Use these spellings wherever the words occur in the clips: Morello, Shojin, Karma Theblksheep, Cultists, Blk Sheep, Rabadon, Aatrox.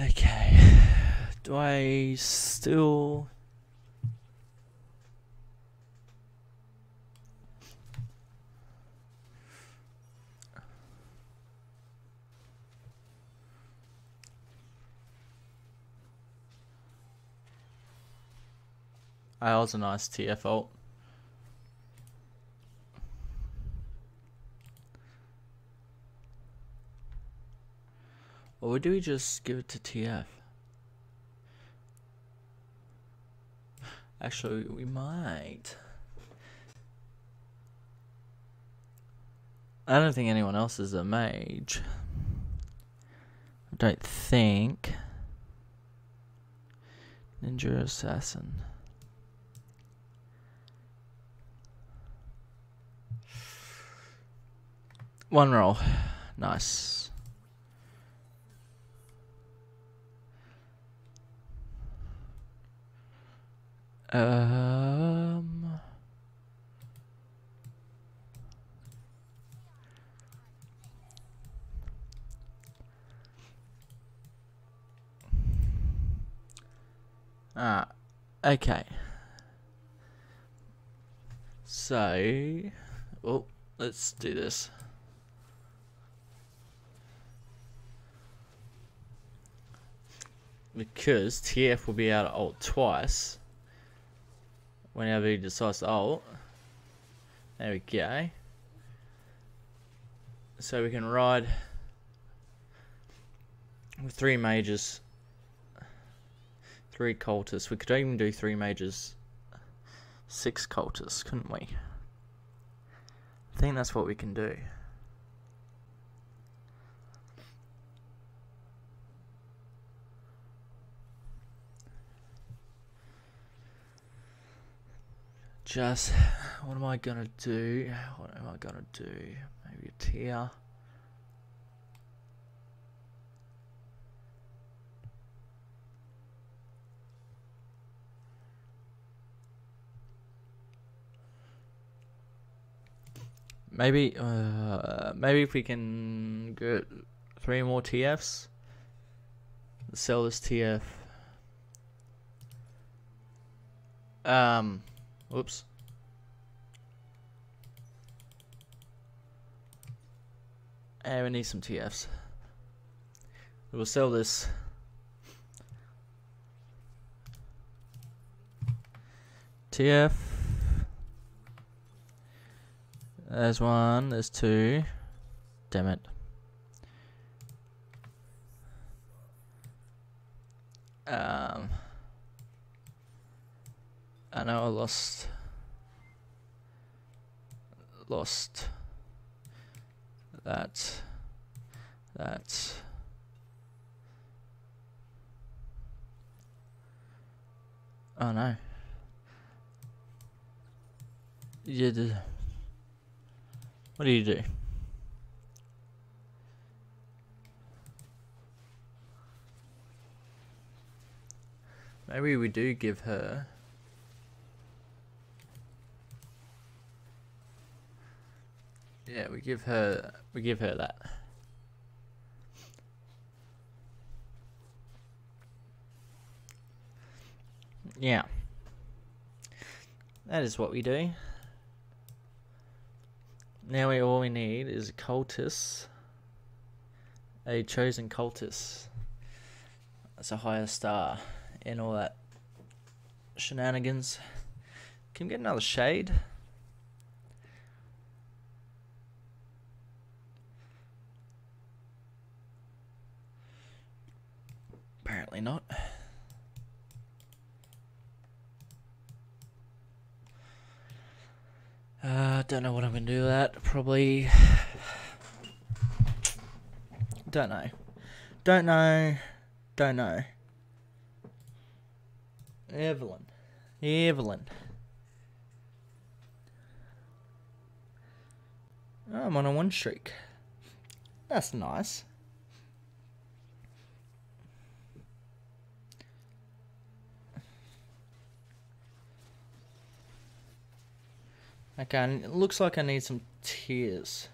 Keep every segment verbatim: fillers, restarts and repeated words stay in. Okay, do I still... That was a nice T F ult. Or do we just give it to T F? Actually, we might. I don't think anyone else is a mage. I don't think. Ninja Assassin. One roll. Nice. Um. Ah, okay. So, well, let's do this. Because T F will be able to ult twice whenever he decides to ult. There we go. So we can ride with three mages, three cultists. We could even do three mages, six cultists, couldn't we? I think that's what we can do. Just, what am I gonna do? What am I gonna do? Maybe a tier. Maybe, uh, maybe if we can get three more T Fs, sell this T F. Um. Oops. And we need some T Fs. We'll sell this. T F. There's one, there's two. Damn it. Um... I know I lost, lost that, that, oh no, you did, what do you do? Maybe we do give her Yeah, we give her we give her that. Yeah. That is what we do. Now we all we need is a cultist. A chosen cultist. That's a higher star and all that shenanigans. Can we get another shade? Apparently not. Uh, don't know what I'm gonna do with that. Probably. Don't know. Don't know. Don't know. Evelyn. Evelyn. Oh, I'm on a win streak. That's nice. Okay, and it looks like I need some tiers.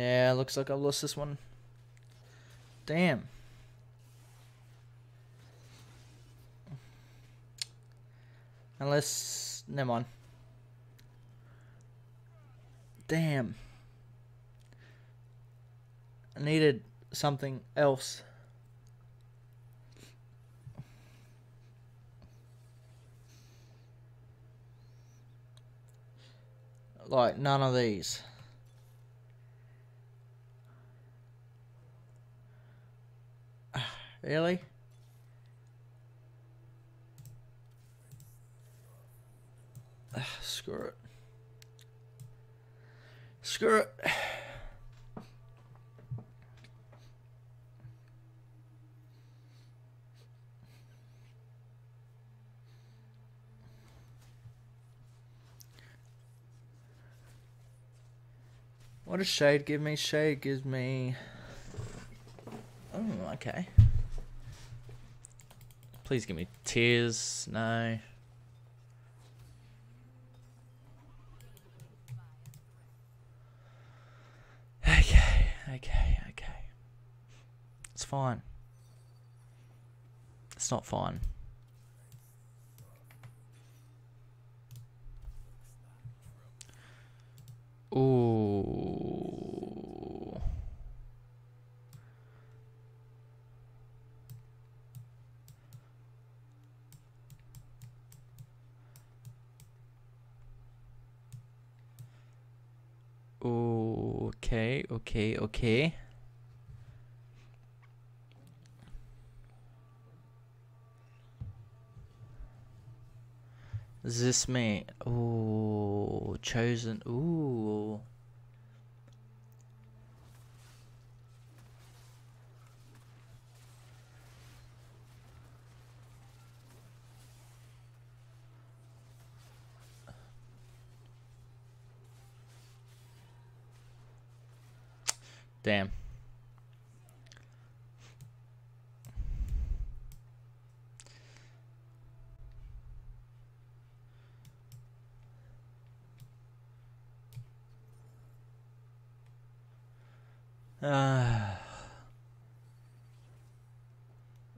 Yeah, looks like I've lost this one. Damn. Unless... never mind. Damn. I needed something else. Like, none of these. Really? Ugh, screw it. Screw it. What does shade give me? Shade gives me... oh, okay. Please give me tears. No. Okay, okay, okay. It's fine. It's not fine. Ooh. Ooh. Okay, okay, okay. Does this mean? Ooh, chosen. Ooh. Damn. Uh,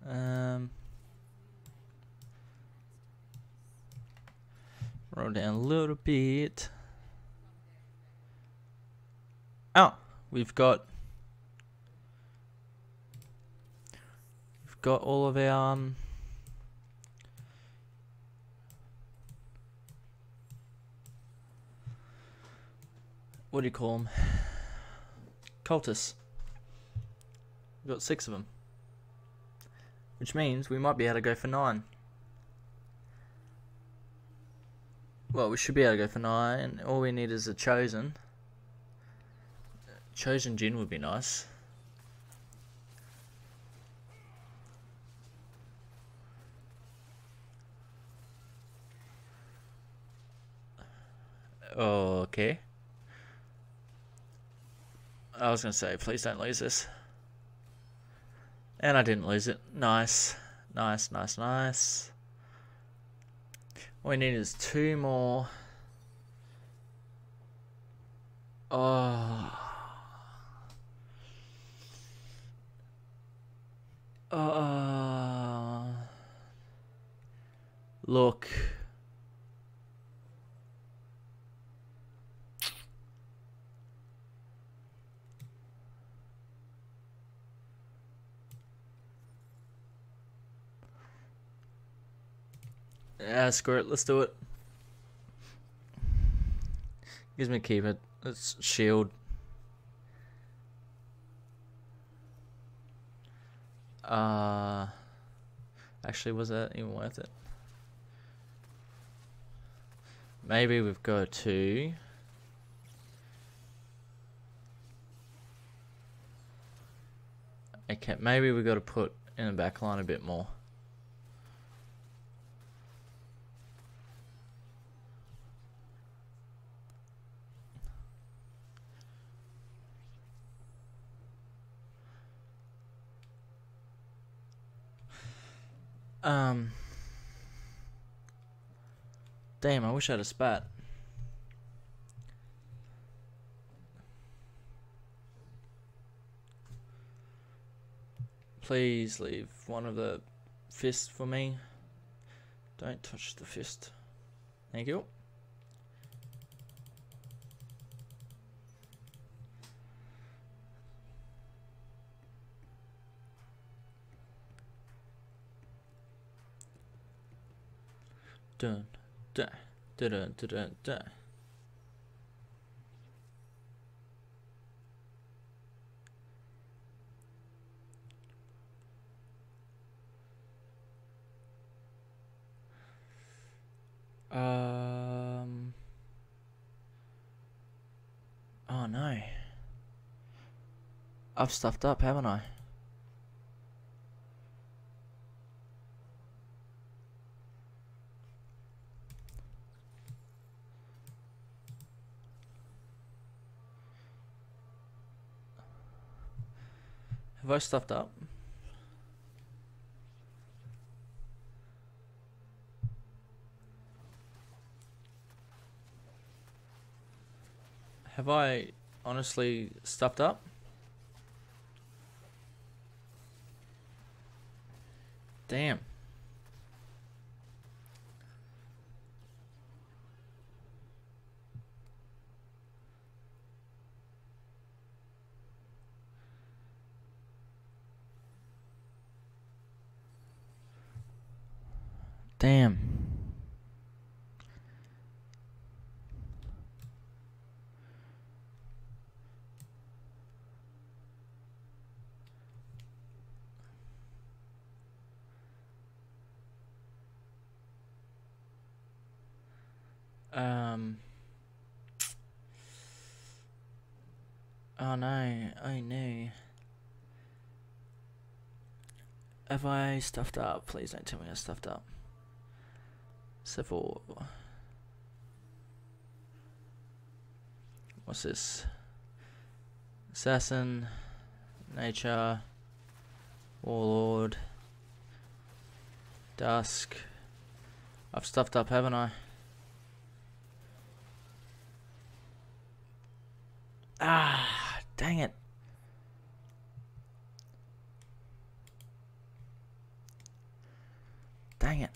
um, roll down a little bit. Oh, we've got we've got all of our um what do you call them? Cultists. We've got six of them, which means we might be able to go for nine. Well, we should be able to go for nine. All we need is a chosen. Chosen gin would be nice. Oh, okay. I was going to say, please don't lose this. And I didn't lose it. Nice. Nice, nice, nice. All we need is two more. Oh. Oh. Look. Yeah, screw it. Let's do it. Gives me a keeper. Let's shield. Uh, actually, was that even worth it? Maybe we've got to... okay, maybe we've got to put in the back line a bit more. Um, damn, I wish I had a spat. Please leave one of the fists for me. Don't touch the fist. Thank you. Dun, dun, dun, dun, dun, dun, dun. Um. Oh no. I've stuffed up, haven't I? Have I stuffed up? Have I honestly stuffed up? Damn. Damn. Um. Oh no, oh no. Have I stuffed up? Please don't tell me I stuffed up. Except for... what's this? Assassin, Nature, Warlord, Dusk. I've stuffed up, haven't I? Ah, dang it. Dang it.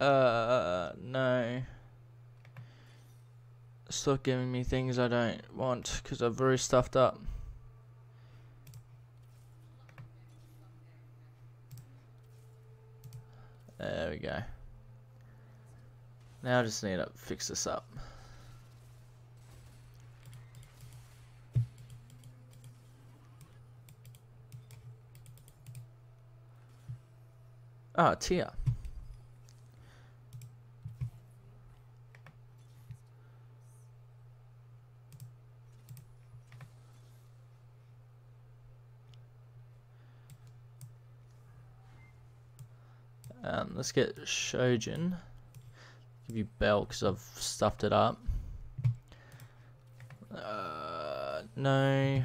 Uh, no. Stop giving me things I don't want because I'm very stuffed up. There we go. Now I just need to fix this up. Ah, oh, it's here. Um, let's get Shojin. Give you Bell because I've stuffed it up. Uh, no.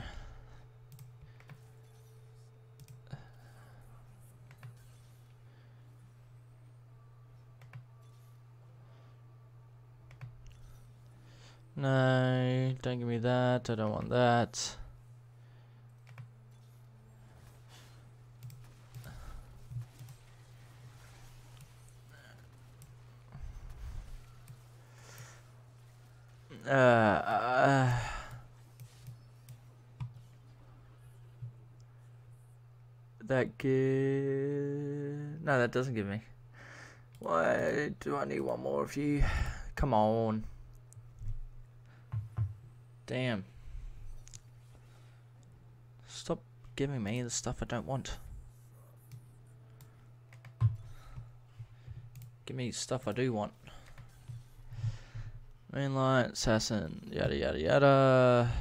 No, don't give me that. I don't want that. Uh, uh, that give... no, that doesn't give me. Why do I need one more of you? Come on. Damn. Stop giving me the stuff I don't want. Give me stuff I do want. Moonlight, Assassin, yada yada yada.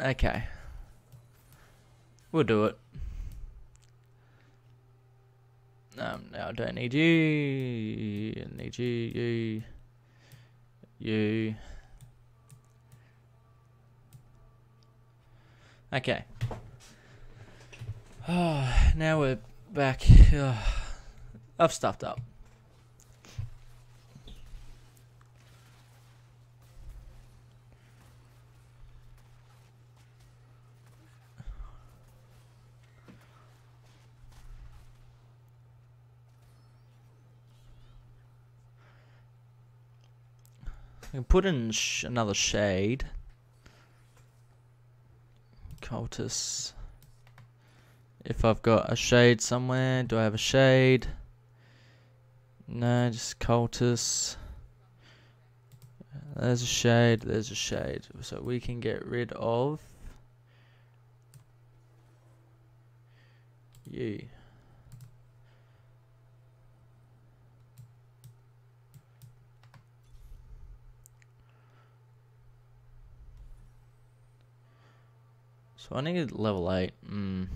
Okay. We'll do it. Um, now I don't need you. I need you, you, you. Okay. Oh, now we're back. Oh, I've stuffed up. I can put in sh another shade. Cultists. If I've got a shade somewhere, do I have a shade? No, just cultists. There's a shade, there's a shade. So we can get rid of you. So I need level eight. Mm.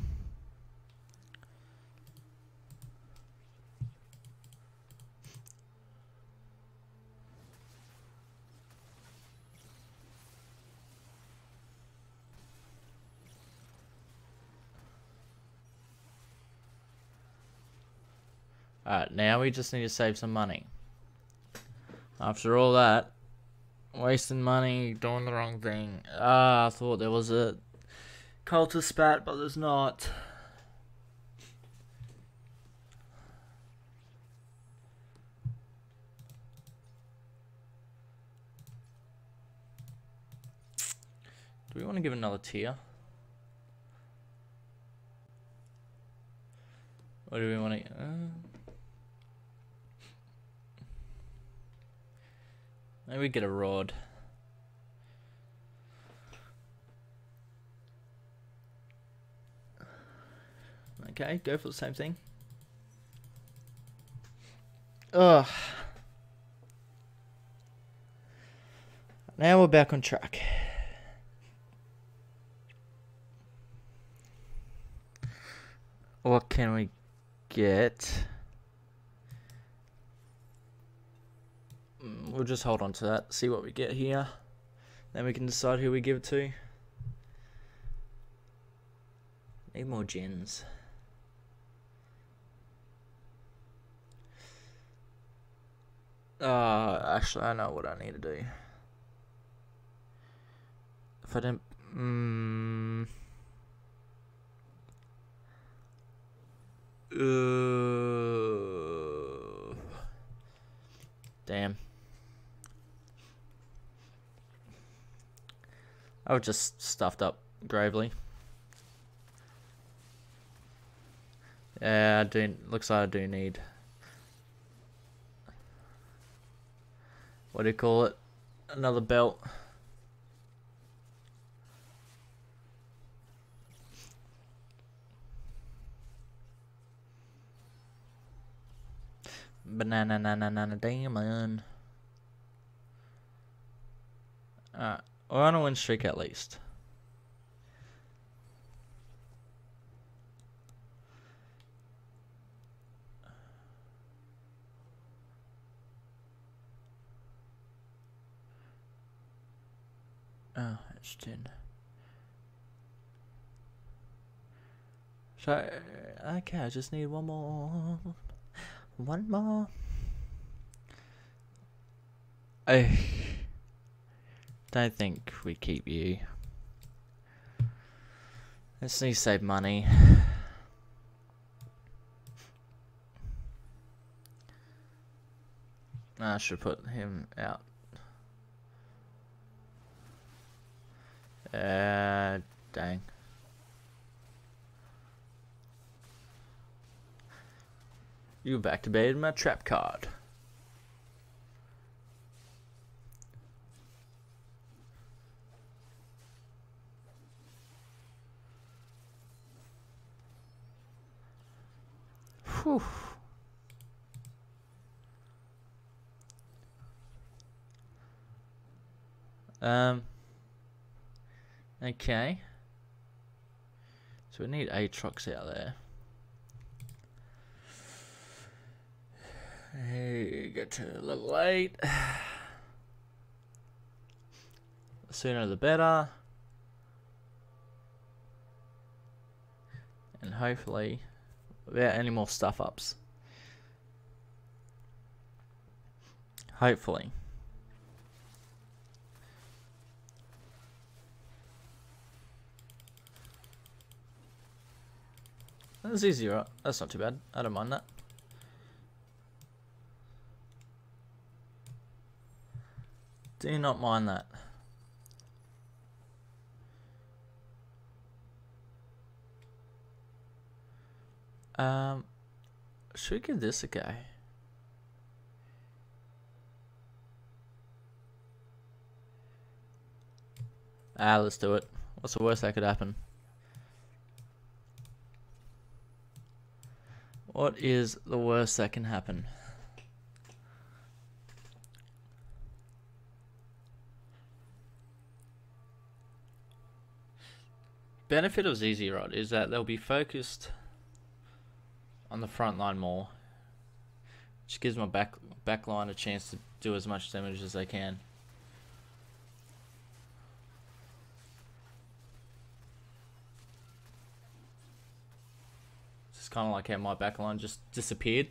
Alright, now we just need to save some money. After all that, wasting money, doing the wrong thing. Ah, I thought there was a cultist spat, but there's not. Do we want to give another tier? Or do we want to... Uh... Maybe we get a rod. Okay, go for the same thing. Ugh. Now we're back on track. What can we get? We'll just hold on to that, see what we get here. Then we can decide who we give it to. Need more gens. Uh, actually, I know what I need to do. If I didn't... Um, uh, damn. I was just stuffed up gravely. Yeah, I do. Looks like I do need... What do you call it? Another belt. Banana, banana, banana, demon. Alright, we're on a win streak at least. Oh, it's ten. So, okay, I just need one more. One more. I don't think we keep you. Let's need to save money. I should put him out. Uh, dang. You've activated my trap card. Whew. Um. Okay, so we need eight trucks out there. Hey, get to level eight. The sooner the better. and hopefully without any more stuff ups. Hopefully. That's easy, right? That's not too bad. I don't mind that. Do not mind that. Um, should we give this a go? Ah, let's do it. What's the worst that could happen? What is the worst that can happen? Benefit of Z Z Rod is that they'll be focused on the front line more, which gives my back back line a chance to do as much damage as they can. Kind of like how my back line just disappeared.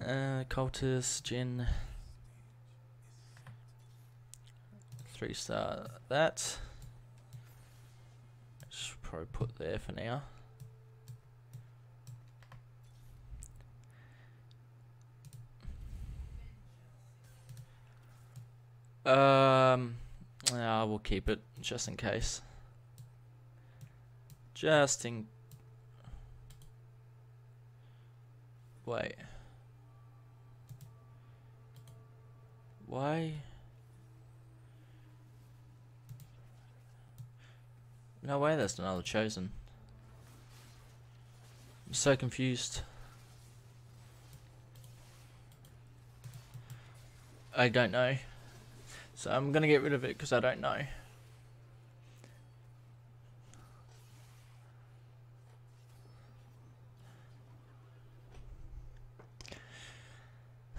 Uh, Cultists, Jin. Three star that. Should probably put there for now. Um... I will keep it just in case. Just in. Wait. Why? No way, that's another chosen. I'm so confused. I don't know. So I'm going to get rid of it because I don't know.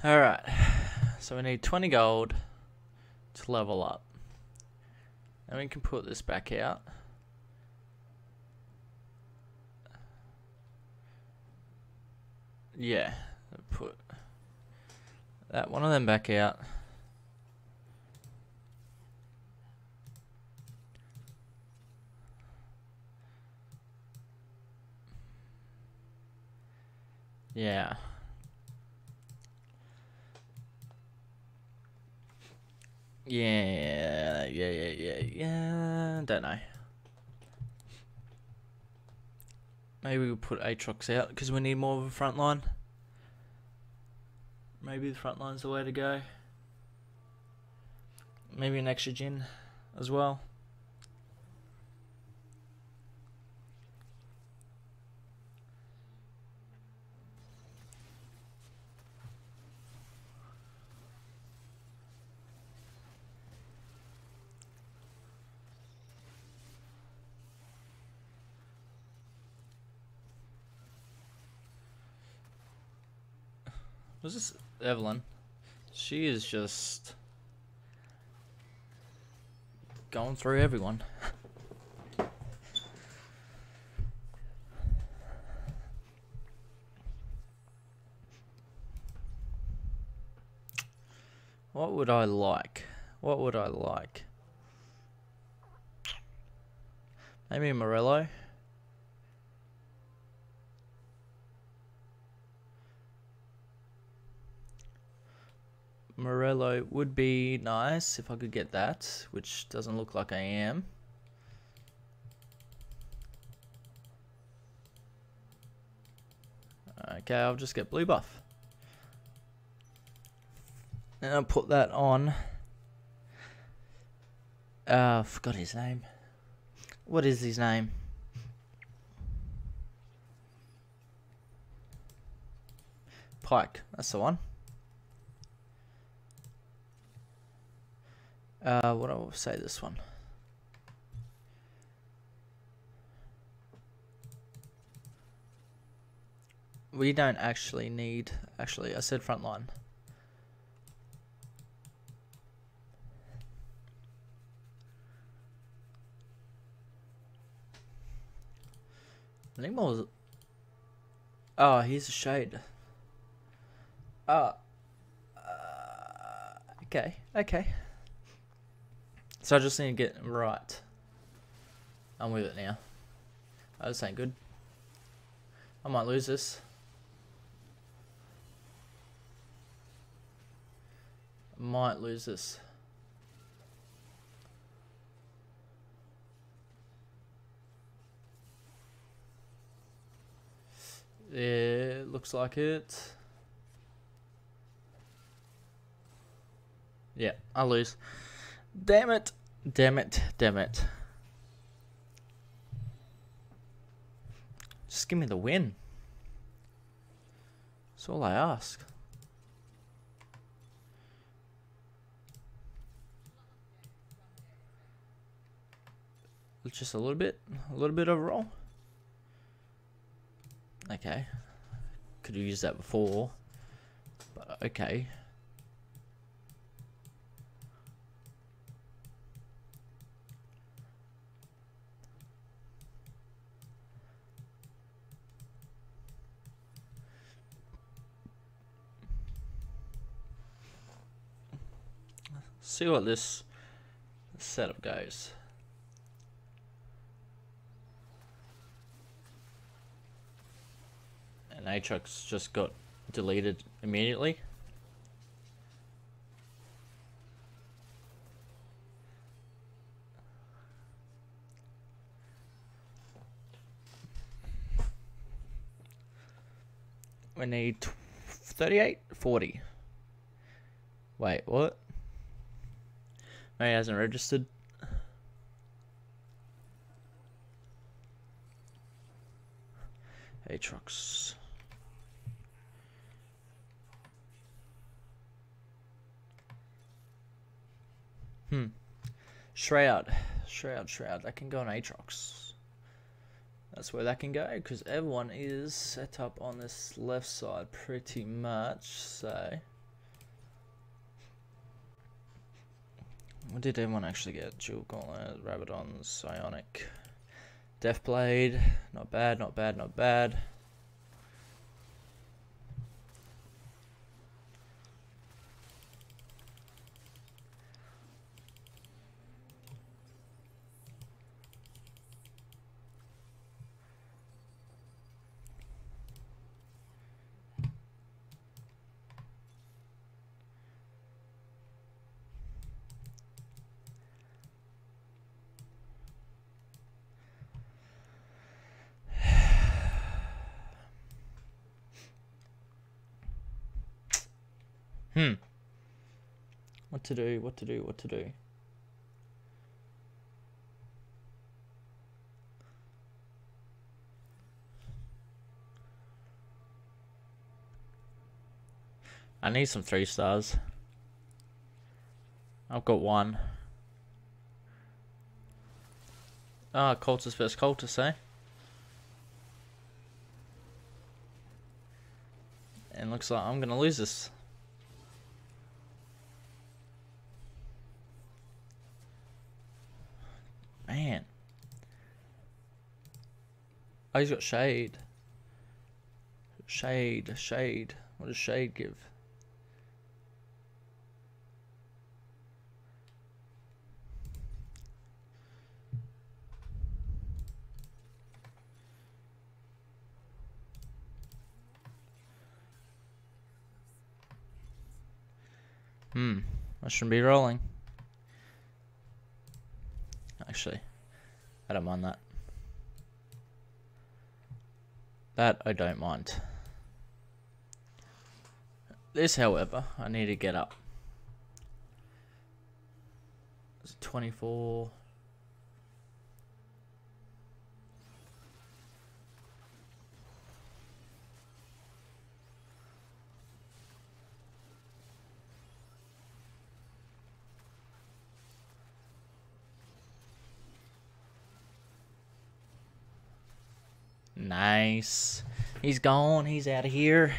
Alright. So we need twenty gold to level up. And we can put this back out. Yeah. Put that one of them back out. Yeah. Yeah, yeah, yeah, yeah, yeah. Don't know. Maybe we'll put Aatrox out because we need more of a front line. Maybe the front line's the way to go. Maybe an extra Jin as well. Was this Evelyn? She is just going through everyone. What would I like? What would I like? Maybe Morello? Morello would be nice if I could get that, which doesn't look like I am. Okay, I'll just get blue buff. And I'll put that on. Uh, I forgot his name. What is his name? Pike, that's the one. Uh, what I will say this one. We don't actually need, actually I said front line. I think was... Oh, he's a shade. Oh. Uh, okay, okay. So I just need to get right. I'm with it now. Oh, this ain't good. I might lose this. Might lose this. Yeah, looks like it. Yeah, I lose. Damn it. Damn it. Damn it. Just give me the win. That's all I ask. Just a little bit. A little bit overall. Okay, could have used that before, but okay. See what this setup goes. And Aatrox just got deleted immediately. We need thirty-eight, forty. Wait, what? Maybe he hasn't registered. Aatrox. Hmm. Shroud. Shroud, Shroud. That can go on Aatrox. That's where that can go, because everyone is set up on this left side pretty much, so... What did everyone actually get? Jewel Gauntlet, Rabadon, Psionic, Deathblade. Not bad, not bad, not bad. Hmm. What to do, what to do, what to do. I need some three stars. I've got one. Ah, Cultist versus Cultist, eh? And looks like I'm gonna lose this. Man. Oh, he's got shade. Shade, shade. What does shade give? Hmm. I shouldn't be rolling. Actually, I don't mind that. That I don't mind. This, however, I need to get up. It's twenty-four. Nice. He's gone. He's out of here.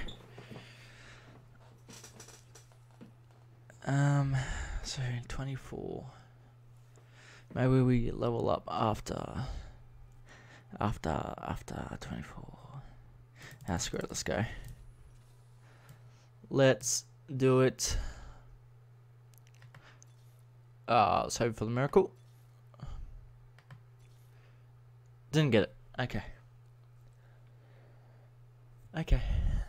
Um, so twenty-four. Maybe we level up after After, after twenty-four. Ah, screw it, let's go. Let's do it. Ah, uh, let's hope for the miracle. Didn't get it. Okay. Okay.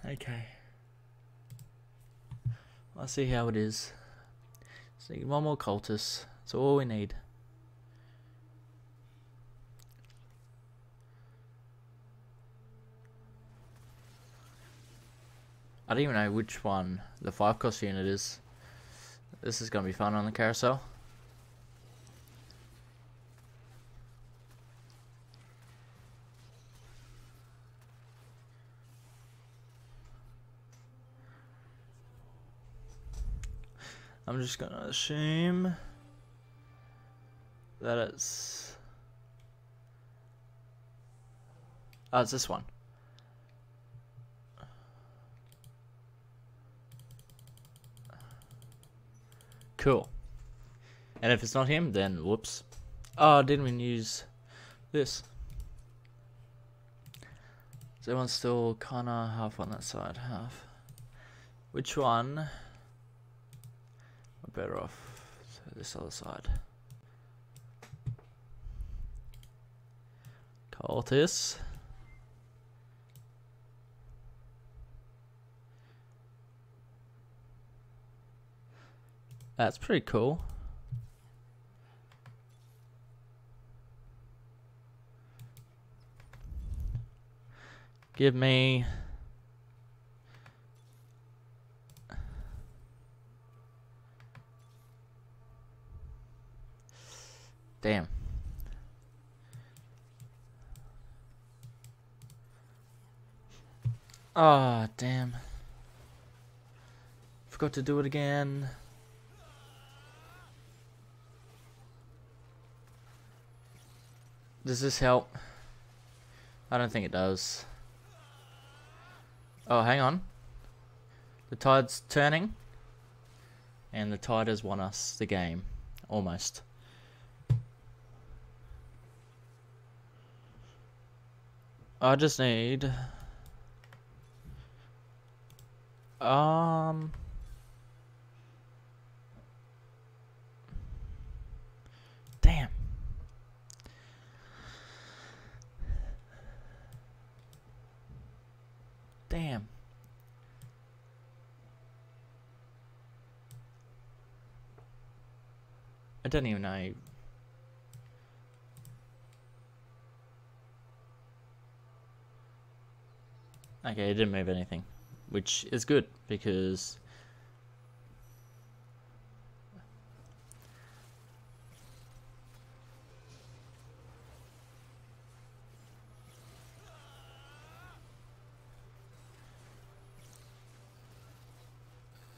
Okay. Let's see how it is. So one more cultist. That's all we need. I don't even know which one the five cost unit is. This is going to be fun on the carousel. I'm just going to assume that it's... Oh, it's this one. Cool. And if it's not him, then whoops. Oh, didn't we use this? Is everyone still kind of half on that side? Half. Which one? I'm better off so this other side. Cultists. That's pretty cool. Give me damn. Ah, oh, damn. Forgot to do it again. Does this help? I don't think it does. Oh, hang on. The tide's turning. And the tide has won us the game. Almost. I just need... Um... Damn. I don't even know. Okay, it didn't move anything, which is good because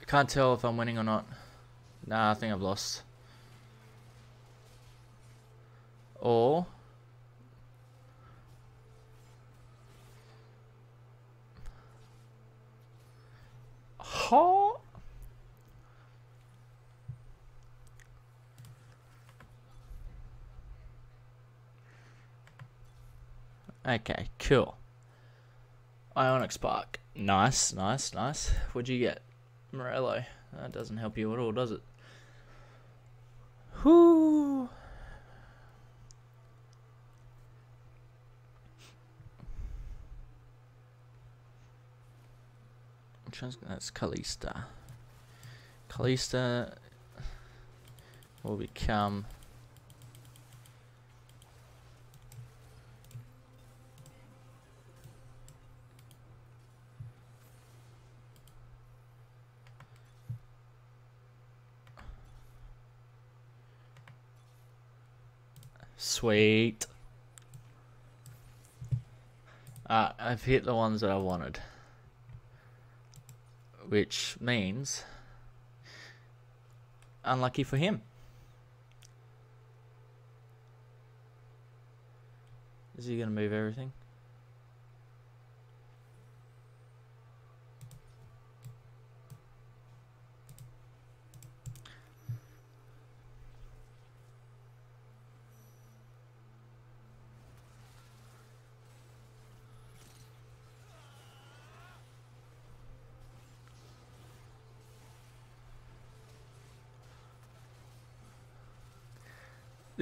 can't tell if I'm winning or not. Nah, I think I've lost. Or oh. Okay, cool. Ionic Spark. Nice, nice, nice. What'd you get? Morello, that doesn't help you at all, does it? Whoo! That's Cultists. Cultists will become sweet. Uh, I've hit the ones that I wanted, which means unlucky for him. Is he gonna move everything?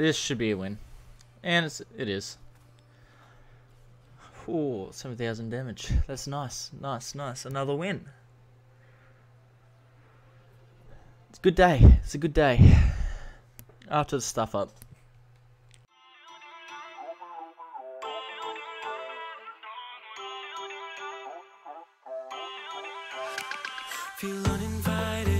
This should be a win. And it's, it is. Ooh, seven thousand damage. That's nice, nice, nice. Another win. It's a good day. It's a good day. After the stuff up. Feel uninvited.